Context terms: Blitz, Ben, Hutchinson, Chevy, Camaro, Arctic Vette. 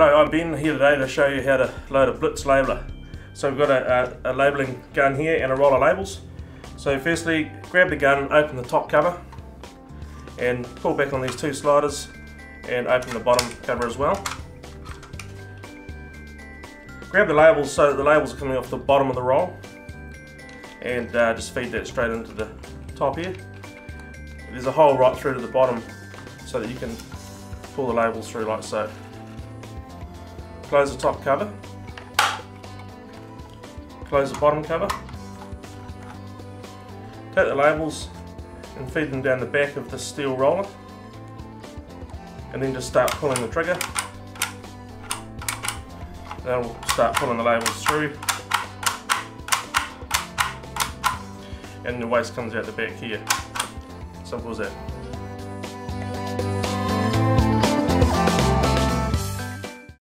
G'day, I'm Ben, here today to show you how to load a Blitz labeler. So we've got a labelling gun here and a roll of labels. So firstly, grab the gun, open the top cover and pull back on these two sliders and open the bottom cover as well. Grab the labels so that the labels are coming off the bottom of the roll and just feed that straight into the top here. There's a hole right through to the bottom so that you can pull the labels through like so. Close the top cover, close the bottom cover, take the labels and feed them down the back of the steel roller and then just start pulling the trigger. That'll start pulling the labels through and the waste comes out the back here. Simple as that.